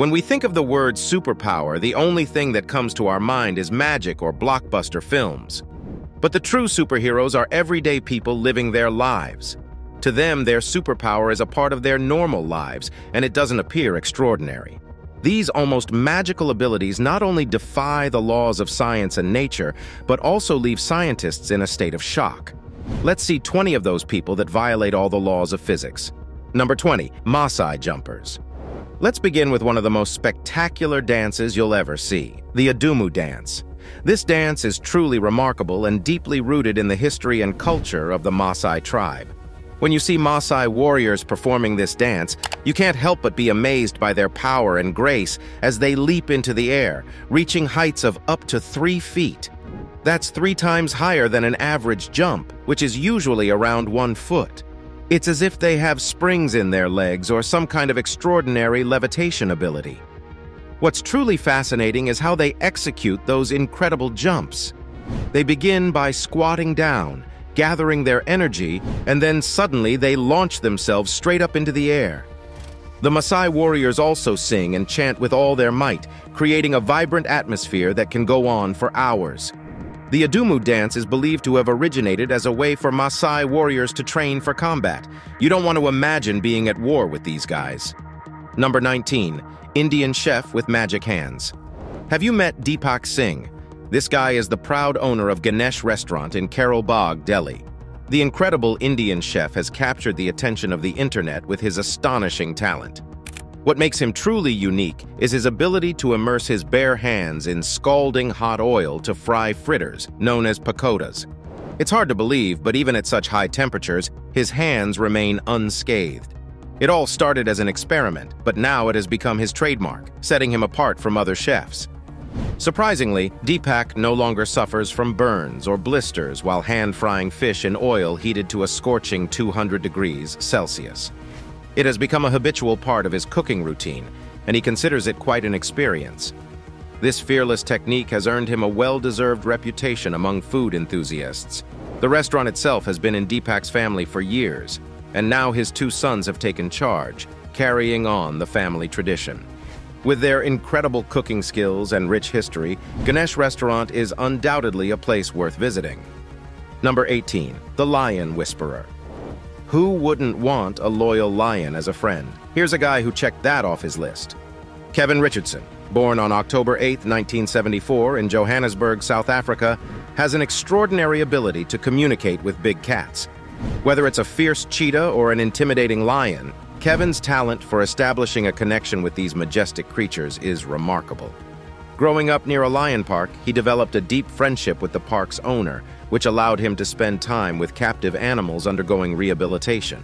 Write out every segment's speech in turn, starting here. When we think of the word superpower, the only thing that comes to our mind is magic or blockbuster films. But the true superheroes are everyday people living their lives. To them, their superpower is a part of their normal lives, and it doesn't appear extraordinary. These almost magical abilities not only defy the laws of science and nature, but also leave scientists in a state of shock. Let's see 20 of those people that violate all the laws of physics. Number 20, Maasai jumpers. Let's begin with one of the most spectacular dances you'll ever see, the Adumu dance. This dance is truly remarkable and deeply rooted in the history and culture of the Maasai tribe. When you see Maasai warriors performing this dance, you can't help but be amazed by their power and grace as they leap into the air, reaching heights of up to 3 feet. That's 3 times higher than an average jump, which is usually around 1 foot. It's as if they have springs in their legs or some kind of extraordinary levitation ability. What's truly fascinating is how they execute those incredible jumps. They begin by squatting down, gathering their energy, and then suddenly they launch themselves straight up into the air. The Maasai warriors also sing and chant with all their might, creating a vibrant atmosphere that can go on for hours. The Adumu dance is believed to have originated as a way for Maasai warriors to train for combat. You don't want to imagine being at war with these guys. Number 19, Indian chef with magic hands. Have you met Deepak Singh? This guy is the proud owner of Ganesh Restaurant in Karol Bagh, Delhi. The incredible Indian chef has captured the attention of the internet with his astonishing talent. What makes him truly unique is his ability to immerse his bare hands in scalding hot oil to fry fritters, known as pakodas. It's hard to believe, but even at such high temperatures, his hands remain unscathed. It all started as an experiment, but now it has become his trademark, setting him apart from other chefs. Surprisingly, Deepak no longer suffers from burns or blisters while hand-frying fish in oil heated to a scorching 200 degrees Celsius. It has become a habitual part of his cooking routine, and he considers it quite an experience. This fearless technique has earned him a well-deserved reputation among food enthusiasts. The restaurant itself has been in Deepak's family for years, and now his 2 sons have taken charge, carrying on the family tradition. With their incredible cooking skills and rich history, Ganesh Restaurant is undoubtedly a place worth visiting. Number 18, the Lion Whisperer. Who wouldn't want a loyal lion as a friend? Here's a guy who checked that off his list. Kevin Richardson, born on October 8, 1974 in Johannesburg, South Africa, has an extraordinary ability to communicate with big cats. Whether it's a fierce cheetah or an intimidating lion, Kevin's talent for establishing a connection with these majestic creatures is remarkable. Growing up near a lion park, he developed a deep friendship with the park's owner, which allowed him to spend time with captive animals undergoing rehabilitation.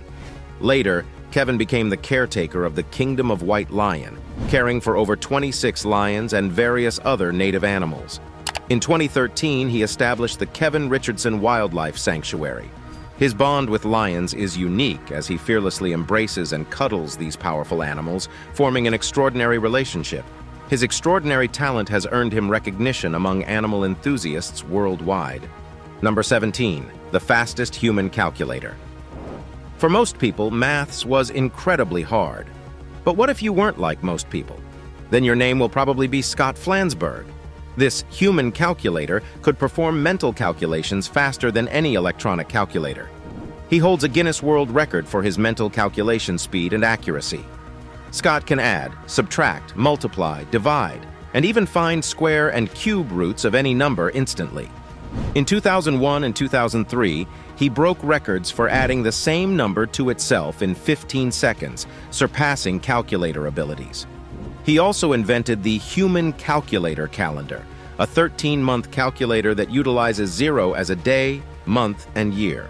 Later, Kevin became the caretaker of the Kingdom of White Lion, caring for over 26 lions and various other native animals. In 2013, he established the Kevin Richardson Wildlife Sanctuary. His bond with lions is unique as he fearlessly embraces and cuddles these powerful animals, forming an extraordinary relationship. His extraordinary talent has earned him recognition among animal enthusiasts worldwide. Number 17, the fastest human calculator. For most people, maths was incredibly hard. But what if you weren't like most people? Then your name will probably be Scott Flansberg. This human calculator could perform mental calculations faster than any electronic calculator. He holds a Guinness World Record for his mental calculation speed and accuracy. Scott can add, subtract, multiply, divide, and even find square and cube roots of any number instantly. In 2001 and 2003, he broke records for adding the same number to itself in 15 seconds, surpassing calculator abilities. He also invented the Human Calculator Calendar, a 13-month calculator that utilizes 0 as a day, month, and year.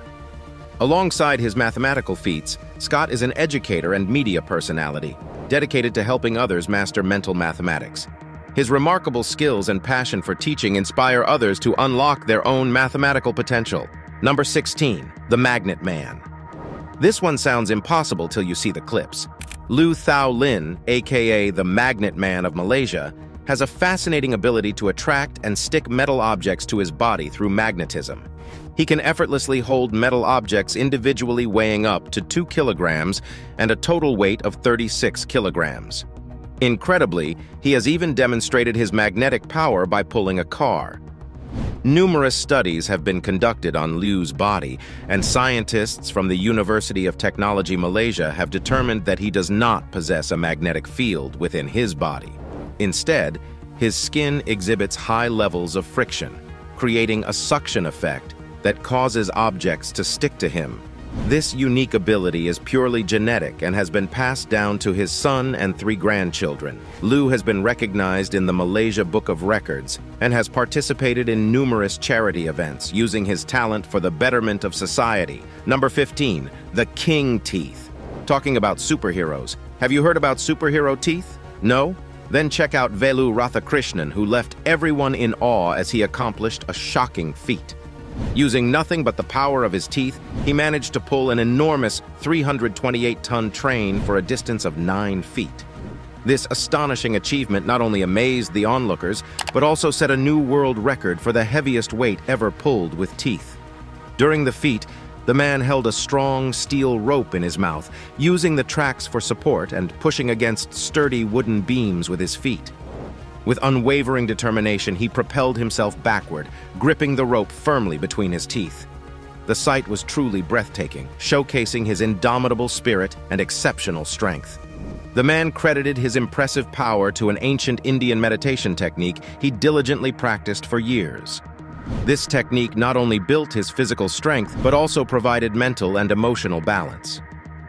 Alongside his mathematical feats, Scott is an educator and media personality, dedicated to helping others master mental mathematics. His remarkable skills and passion for teaching inspire others to unlock their own mathematical potential. Number 16, the Magnet Man. This one sounds impossible till you see the clips. Liu Thao Lin, aka the Magnet Man of Malaysia, has a fascinating ability to attract and stick metal objects to his body through magnetism. He can effortlessly hold metal objects individually weighing up to 2 kilograms and a total weight of 36 kilograms. Incredibly, he has even demonstrated his magnetic power by pulling a car. Numerous studies have been conducted on Liu's body, and scientists from the University of Technology Malaysia have determined that he does not possess a magnetic field within his body. Instead, his skin exhibits high levels of friction, creating a suction effect that causes objects to stick to him. This unique ability is purely genetic and has been passed down to his son and 3 grandchildren. Liu has been recognized in the Malaysia Book of Records and has participated in numerous charity events using his talent for the betterment of society. Number 15, the King Teeth. Talking about superheroes, have you heard about superhero teeth? No? Then check out Velu Rathakrishnan, who left everyone in awe as he accomplished a shocking feat. Using nothing but the power of his teeth, he managed to pull an enormous 328-ton train for a distance of 9 feet. This astonishing achievement not only amazed the onlookers, but also set a new world record for the heaviest weight ever pulled with teeth. During the feat, the man held a strong steel rope in his mouth, using the tracks for support and pushing against sturdy wooden beams with his feet. With unwavering determination, he propelled himself backward, gripping the rope firmly between his teeth. The sight was truly breathtaking, showcasing his indomitable spirit and exceptional strength. The man credited his impressive power to an ancient Indian meditation technique he diligently practiced for years. This technique not only built his physical strength, but also provided mental and emotional balance.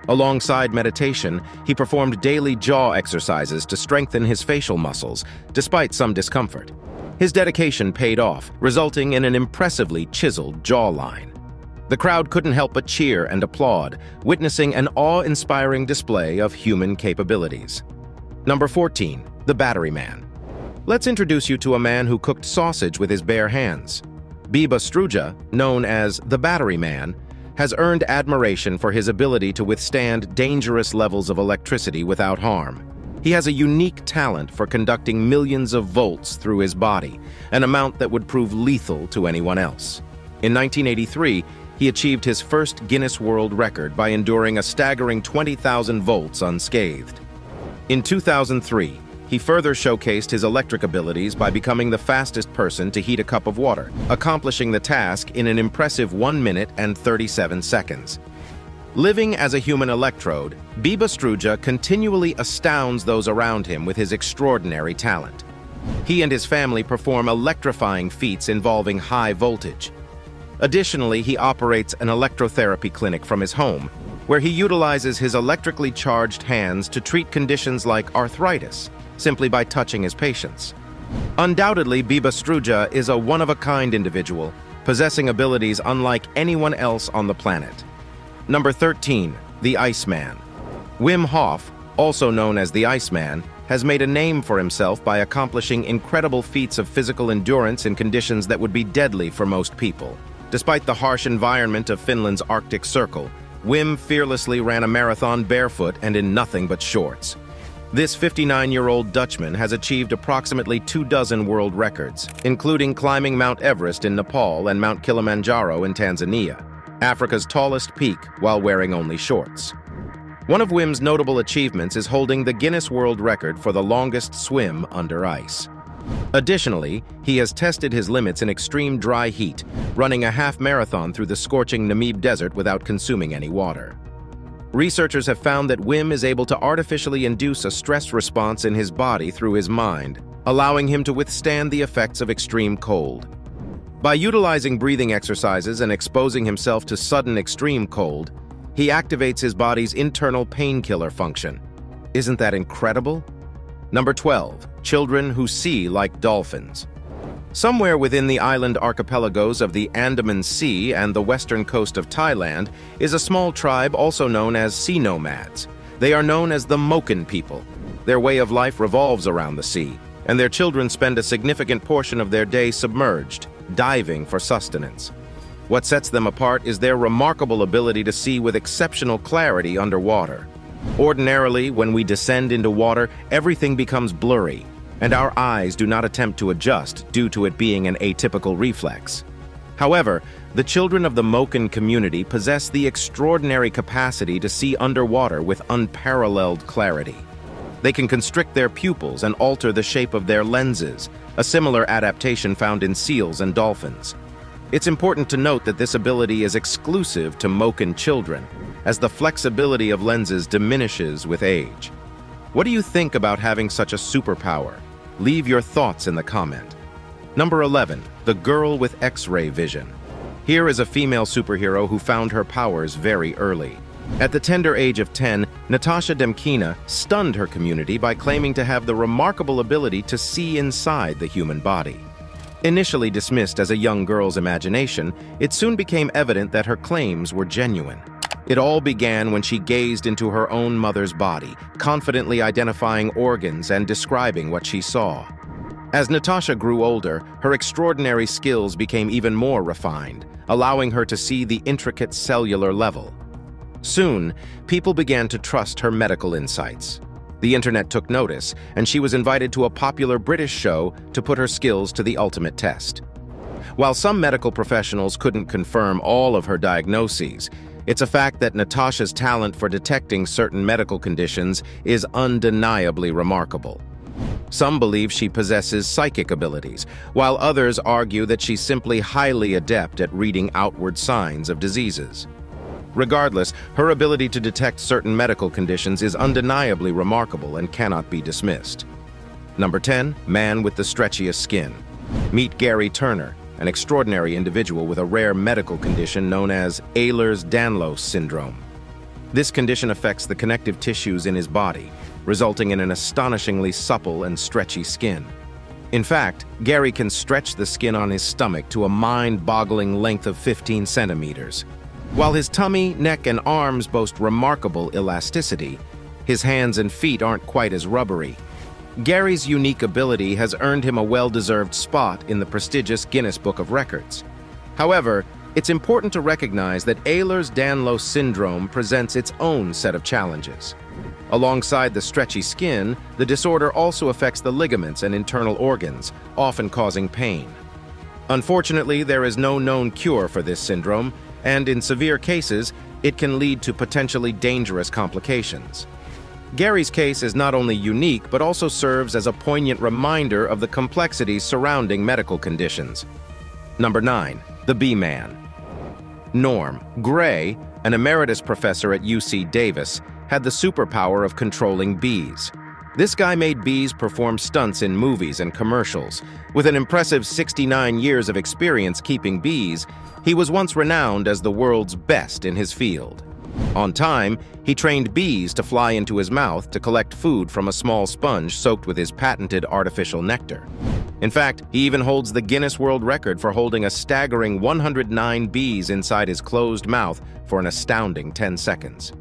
Alongside meditation, he performed daily jaw exercises to strengthen his facial muscles, despite some discomfort. His dedication paid off, resulting in an impressively chiseled jawline. The crowd couldn't help but cheer and applaud, witnessing an awe-inspiring display of human capabilities. Number 14, the Battery Man. Let's introduce you to a man who cooked sausage with his bare hands. Biba Struja, known as the Battery Man, has earned admiration for his ability to withstand dangerous levels of electricity without harm. He has a unique talent for conducting millions of volts through his body, an amount that would prove lethal to anyone else. In 1983, he achieved his first Guinness World Record by enduring a staggering 20,000 volts unscathed. In 2003, he further showcased his electric abilities by becoming the fastest person to heat a cup of water, accomplishing the task in an impressive 1 minute and 37 seconds. Living as a human electrode, Biba Struja continually astounds those around him with his extraordinary talent. He and his family perform electrifying feats involving high voltage. Additionally, he operates an electrotherapy clinic from his home, where he utilizes his electrically charged hands to treat conditions like arthritis, simply by touching his patients. Undoubtedly, Biba Struja is a one-of-a-kind individual, possessing abilities unlike anyone else on the planet. Number 13, the Iceman. Wim Hof, also known as the Iceman, has made a name for himself by accomplishing incredible feats of physical endurance in conditions that would be deadly for most people. Despite the harsh environment of Finland's Arctic Circle, Wim fearlessly ran a marathon barefoot and in nothing but shorts. This 59-year-old Dutchman has achieved approximately 24 world records, including climbing Mount Everest in Nepal and Mount Kilimanjaro in Tanzania, Africa's tallest peak, while wearing only shorts. One of Wim's notable achievements is holding the Guinness World Record for the longest swim under ice. Additionally, he has tested his limits in extreme dry heat, running a half marathon through the scorching Namib Desert without consuming any water. Researchers have found that Wim is able to artificially induce a stress response in his body through his mind, allowing him to withstand the effects of extreme cold. By utilizing breathing exercises and exposing himself to sudden extreme cold, he activates his body's internal painkiller function. Isn't that incredible? Number 12, children who see like dolphins. Somewhere within the island archipelagos of the Andaman Sea and the western coast of Thailand is a small tribe also known as sea nomads. They are known as the Moken people. Their way of life revolves around the sea, and their children spend a significant portion of their day submerged, diving for sustenance. What sets them apart is their remarkable ability to see with exceptional clarity underwater. Ordinarily, when we descend into water, everything becomes blurry, and our eyes do not attempt to adjust due to it being an atypical reflex. However, the children of the Moken community possess the extraordinary capacity to see underwater with unparalleled clarity. They can constrict their pupils and alter the shape of their lenses, a similar adaptation found in seals and dolphins. It's important to note that this ability is exclusive to Moken children, as the flexibility of lenses diminishes with age. What do you think about having such a superpower? Leave your thoughts in the comment. Number 11. The girl with X-ray vision. Here is a female superhero who found her powers very early. At the tender age of 10, Natasha Demkina stunned her community by claiming to have the remarkable ability to see inside the human body. Initially dismissed as a young girl's imagination, it soon became evident that her claims were genuine. It all began when she gazed into her own mother's body, confidently identifying organs and describing what she saw. As Natasha grew older, her extraordinary skills became even more refined, allowing her to see the intricate cellular level. Soon, people began to trust her medical insights. The internet took notice, and she was invited to a popular British show to put her skills to the ultimate test. While some medical professionals couldn't confirm all of her diagnoses, it's a fact that Natasha's talent for detecting certain medical conditions is undeniably remarkable. Some believe she possesses psychic abilities, while others argue that she's simply highly adept at reading outward signs of diseases. Regardless, her ability to detect certain medical conditions is undeniably remarkable and cannot be dismissed. Number 10. Man with the stretchiest skin. Meet Gary Turner, an extraordinary individual with a rare medical condition known as Ehlers-Danlos syndrome. This condition affects the connective tissues in his body, resulting in an astonishingly supple and stretchy skin. In fact, Gary can stretch the skin on his stomach to a mind-boggling length of 15 centimeters. While his tummy, neck, and arms boast remarkable elasticity, his hands and feet aren't quite as rubbery. Gary's unique ability has earned him a well-deserved spot in the prestigious Guinness Book of Records. However, it's important to recognize that Ehlers-Danlos syndrome presents its own set of challenges. Alongside the stretchy skin, the disorder also affects the ligaments and internal organs, often causing pain. Unfortunately, there is no known cure for this syndrome, and in severe cases, it can lead to potentially dangerous complications. Gary's case is not only unique, but also serves as a poignant reminder of the complexities surrounding medical conditions. Number 9. The Bee-Man. Norm Gray, an emeritus professor at UC Davis, had the superpower of controlling bees. This guy made bees perform stunts in movies and commercials. With an impressive 69 years of experience keeping bees, he was once renowned as the world's best in his field. On time, he trained bees to fly into his mouth to collect food from a small sponge soaked with his patented artificial nectar. In fact, he even holds the Guinness World Record for holding a staggering 109 bees inside his closed mouth for an astounding 10 seconds.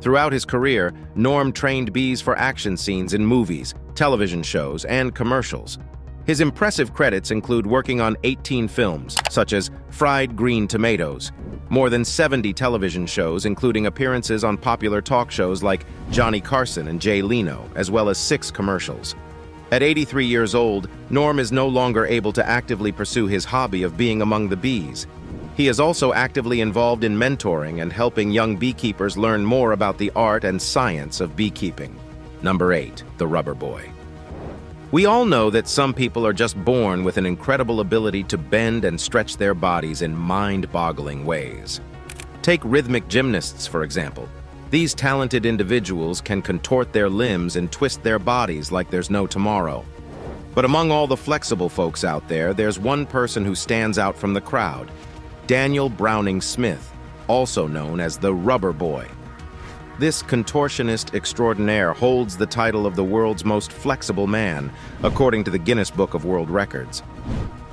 Throughout his career, Norm trained bees for action scenes in movies, television shows, and commercials. His impressive credits include working on 18 films, such as Fried Green Tomatoes, more than 70 television shows, including appearances on popular talk shows like Johnny Carson and Jay Leno, as well as 6 commercials. At 83 years old, Norm is no longer able to actively pursue his hobby of being among the bees. He is also actively involved in mentoring and helping young beekeepers learn more about the art and science of beekeeping. Number 8. The Rubber Boy. We all know that some people are just born with an incredible ability to bend and stretch their bodies in mind-boggling ways. Take rhythmic gymnasts, for example. These talented individuals can contort their limbs and twist their bodies like there's no tomorrow. But among all the flexible folks out there, there's one person who stands out from the crowd: Daniel Browning Smith, also known as the Rubber Boy. This contortionist extraordinaire holds the title of the world's most flexible man, according to the Guinness Book of World Records.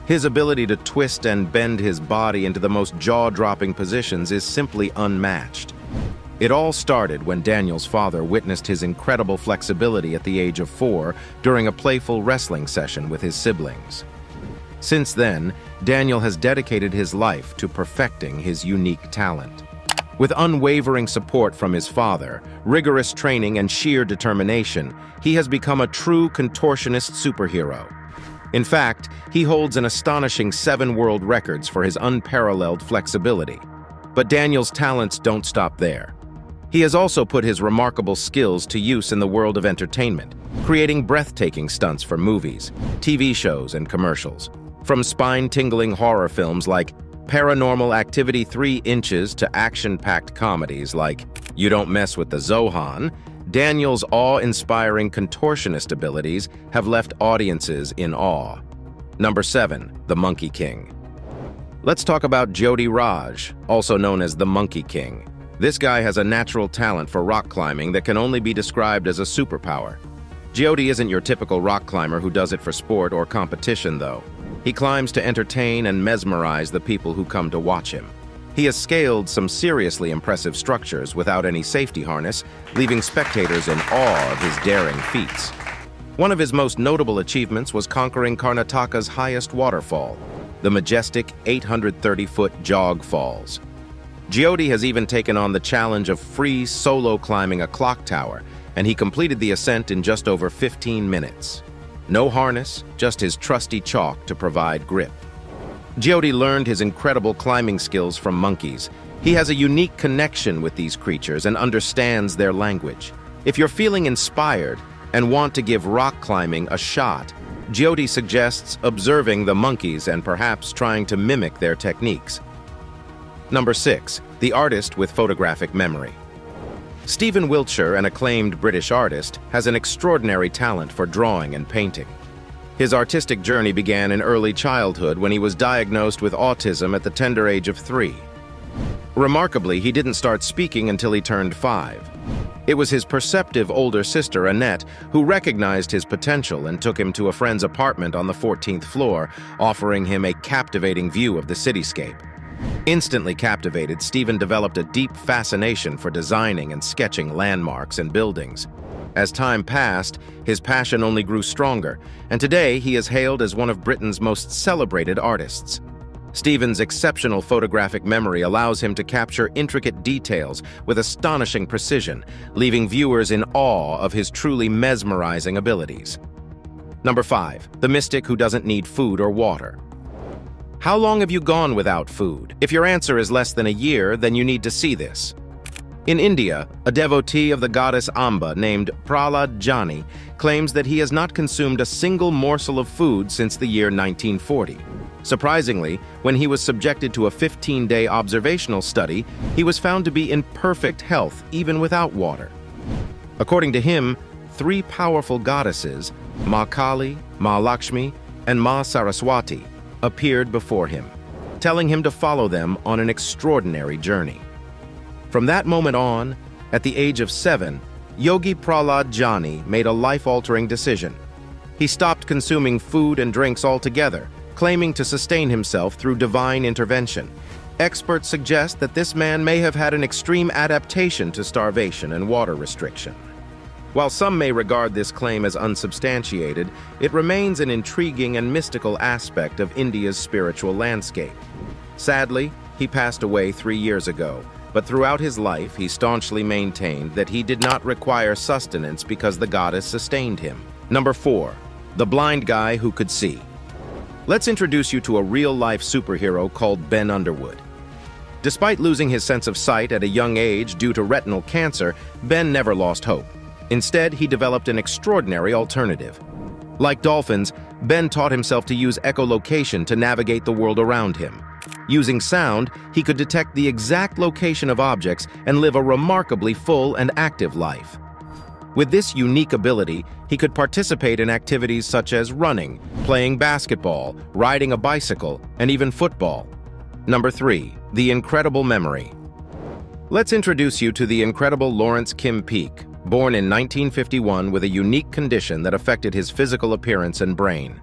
His ability to twist and bend his body into the most jaw-dropping positions is simply unmatched. It all started when Daniel's father witnessed his incredible flexibility at the age of 4 during a playful wrestling session with his siblings. Since then, Daniel has dedicated his life to perfecting his unique talent. With unwavering support from his father, rigorous training, and sheer determination, he has become a true contortionist superhero. In fact, he holds an astonishing 7 world records for his unparalleled flexibility. But Daniel's talents don't stop there. He has also put his remarkable skills to use in the world of entertainment, creating breathtaking stunts for movies, TV shows, and commercials. From spine-tingling horror films like Paranormal Activity 3 Inches to action-packed comedies like You Don't Mess With the Zohan, Daniel's awe-inspiring contortionist abilities have left audiences in awe. Number 7. The Monkey King. Let's talk about Jyoti Raj, also known as the Monkey King. This guy has a natural talent for rock climbing that can only be described as a superpower. Jyoti isn't your typical rock climber who does it for sport or competition, though. He climbs to entertain and mesmerize the people who come to watch him. He has scaled some seriously impressive structures without any safety harness, leaving spectators in awe of his daring feats. One of his most notable achievements was conquering Karnataka's highest waterfall, the majestic 830-foot Jog Falls. Jyoti has even taken on the challenge of free solo climbing a clock tower, and he completed the ascent in just over 15 minutes. No harness, just his trusty chalk to provide grip. Jyoti learned his incredible climbing skills from monkeys. He has a unique connection with these creatures and understands their language. If you're feeling inspired and want to give rock climbing a shot, Jyoti suggests observing the monkeys and perhaps trying to mimic their techniques. Number 6. The Artist with Photographic Memory. Stephen Wiltshire, an acclaimed British artist, has an extraordinary talent for drawing and painting. His artistic journey began in early childhood when he was diagnosed with autism at the tender age of 3. Remarkably, he didn't start speaking until he turned 5. It was his perceptive older sister, Annette, who recognized his potential and took him to a friend's apartment on the 14th floor, offering him a captivating view of the cityscape. Instantly captivated, Stephen developed a deep fascination for designing and sketching landmarks and buildings. As time passed, his passion only grew stronger, and today he is hailed as one of Britain's most celebrated artists. Stephen's exceptional photographic memory allows him to capture intricate details with astonishing precision, leaving viewers in awe of his truly mesmerizing abilities. Number 5. The Mystic Who Doesn't Need Food or Water. How long have you gone without food? If your answer is less than a year, then you need to see this. In India, a devotee of the goddess Amba named Prahlad Jani claims that he has not consumed a single morsel of food since the year 1940. Surprisingly, when he was subjected to a 15-day observational study, he was found to be in perfect health even without water. According to him, 3 powerful goddesses, Ma Kali, Ma Lakshmi, and Ma Saraswati, appeared before him, telling him to follow them on an extraordinary journey. From that moment on, at the age of 7, Yogi Prahlad Jani made a life-altering decision. He stopped consuming food and drinks altogether, claiming to sustain himself through divine intervention. Experts suggest that this man may have had an extreme adaptation to starvation and water restriction. While some may regard this claim as unsubstantiated, it remains an intriguing and mystical aspect of India's spiritual landscape. Sadly, he passed away 3 years ago, but throughout his life he staunchly maintained that he did not require sustenance because the goddess sustained him. Number 4. The Blind Guy Who Could See. Let's introduce you to a real-life superhero called Ben Underwood. Despite losing his sense of sight at a young age due to retinal cancer, Ben never lost hope. Instead, he developed an extraordinary alternative. Like dolphins, Ben taught himself to use echolocation to navigate the world around him. Using sound, he could detect the exact location of objects and live a remarkably full and active life. With this unique ability, he could participate in activities such as running, playing basketball, riding a bicycle, and even football. Number 3. The Incredible Memory. Let's introduce you to the incredible Lawrence Kim Peake, born in 1951 with a unique condition that affected his physical appearance and brain.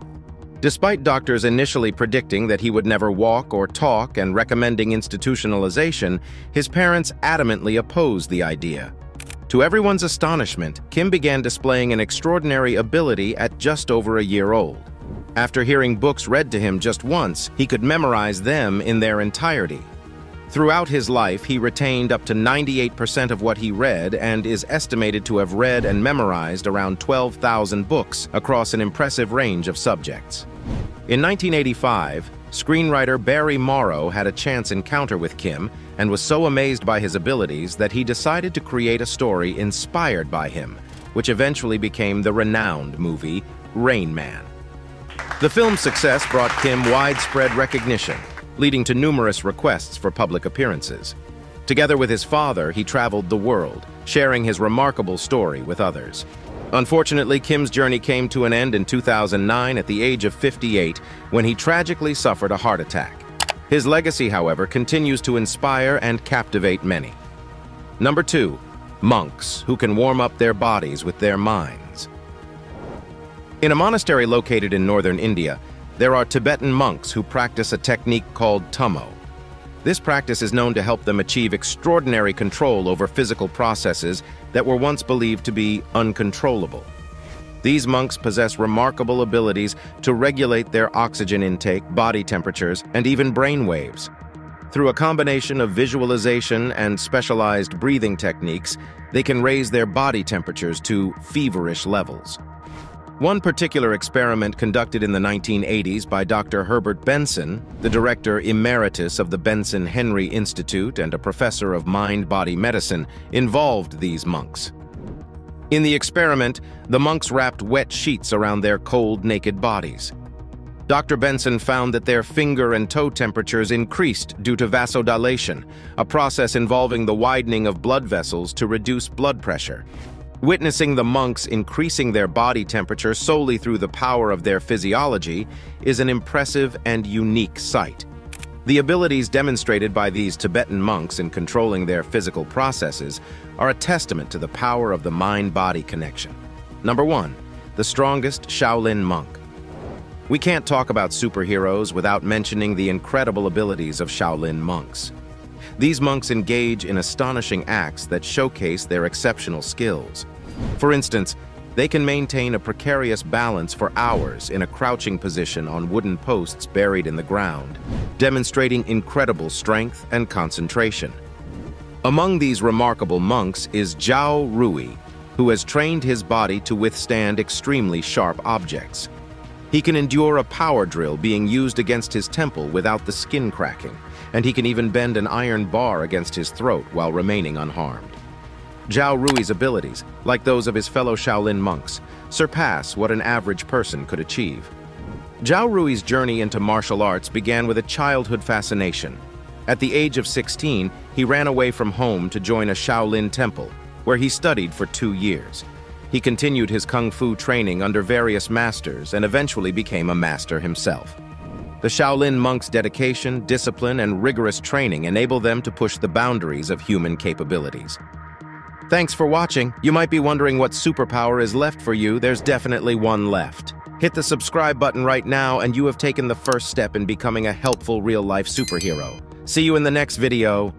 Despite doctors initially predicting that he would never walk or talk and recommending institutionalization, his parents adamantly opposed the idea. To everyone's astonishment, Kim began displaying an extraordinary ability at just over a year old. After hearing books read to him just once, he could memorize them in their entirety. Throughout his life, he retained up to 98% of what he read and is estimated to have read and memorized around 12,000 books across an impressive range of subjects. In 1985, Screenwriter Barry Morrow had a chance encounter with Kim and was so amazed by his abilities that he decided to create a story inspired by him, which eventually became the renowned movie Rain Man. The film's success brought Kim widespread recognition, leading to numerous requests for public appearances. Together with his father, he traveled the world, sharing his remarkable story with others. Unfortunately, Kim's journey came to an end in 2009 at the age of 58, when he tragically suffered a heart attack. His legacy, however, continues to inspire and captivate many. Number 2. Monks who can warm up their bodies with their minds. In a monastery located in northern India, there are Tibetan monks who practice a technique called tummo. This practice is known to help them achieve extraordinary control over physical processes that were once believed to be uncontrollable. These monks possess remarkable abilities to regulate their oxygen intake, body temperatures, and even brain waves. Through a combination of visualization and specialized breathing techniques, they can raise their body temperatures to feverish levels. One particular experiment conducted in the 1980s by Dr. Herbert Benson, the director emeritus of the Benson-Henry Institute and a professor of mind-body medicine, involved these monks. In the experiment, the monks wrapped wet sheets around their cold, naked bodies. Dr. Benson found that their finger and toe temperatures increased due to vasodilation, a process involving the widening of blood vessels to reduce blood pressure. Witnessing the monks increasing their body temperature solely through the power of their physiology is an impressive and unique sight. The abilities demonstrated by these Tibetan monks in controlling their physical processes are a testament to the power of the mind-body connection. Number 1. The strongest Shaolin monk. We can't talk about superheroes without mentioning the incredible abilities of Shaolin monks. These monks engage in astonishing acts that showcase their exceptional skills. For instance, they can maintain a precarious balance for hours in a crouching position on wooden posts buried in the ground, demonstrating incredible strength and concentration. Among these remarkable monks is Zhao Rui, who has trained his body to withstand extremely sharp objects. He can endure a power drill being used against his temple without the skin cracking, and he can even bend an iron bar against his throat while remaining unharmed. Zhao Rui's abilities, like those of his fellow Shaolin monks, surpass what an average person could achieve. Zhao Rui's journey into martial arts began with a childhood fascination. At the age of 16, he ran away from home to join a Shaolin temple, where he studied for 2 years. He continued his kung fu training under various masters and eventually became a master himself. The Shaolin monks' dedication, discipline, and rigorous training enable them to push the boundaries of human capabilities. Thanks for watching. You might be wondering what superpower is left for you. There's definitely one left. Hit the subscribe button right now and you have taken the first step in becoming a helpful real-life superhero. See you in the next video.